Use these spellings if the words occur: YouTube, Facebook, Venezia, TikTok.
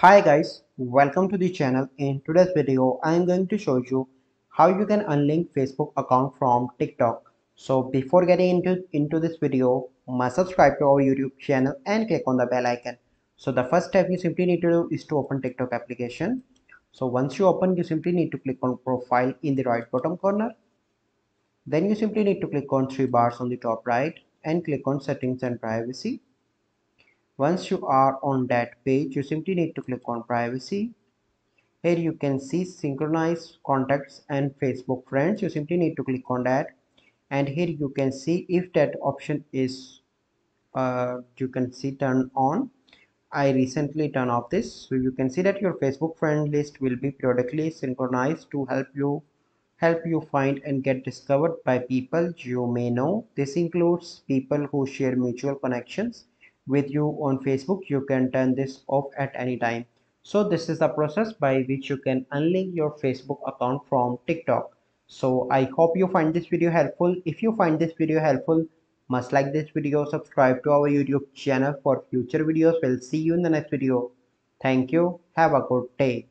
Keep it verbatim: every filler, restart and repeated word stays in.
Hi guys, welcome to the channel. In today's video, I am going to show you how you can unlink Facebook account from TikTok. So before getting into, into this video, must subscribe to our YouTube channel and click on the bell icon. So the first step you simply need to do is to open TikTok application. So once you open, you simply need to click on profile in the right bottom corner. Then you simply need to click on three bars on the top right and click on settings and privacy. Once you are on that page, you simply need to click on privacy. Here you can see synchronize contacts and Facebook friends. You simply need to click on that, and here you can see if that option is uh, you can see turn on. I recently turned off this, so you can see that your Facebook friend list will be periodically synchronized to help you help you find and get discovered by people you may know. This includes people who share mutual connections with you on Facebook. You can turn this off at any time. So this is the process by which you can unlink your Facebook account from TikTok. So I hope you find this video helpful. If you find this video helpful, must like this video, subscribe to our YouTube channel for future videos. We'll see you in the next video. Thank you. Have a good day.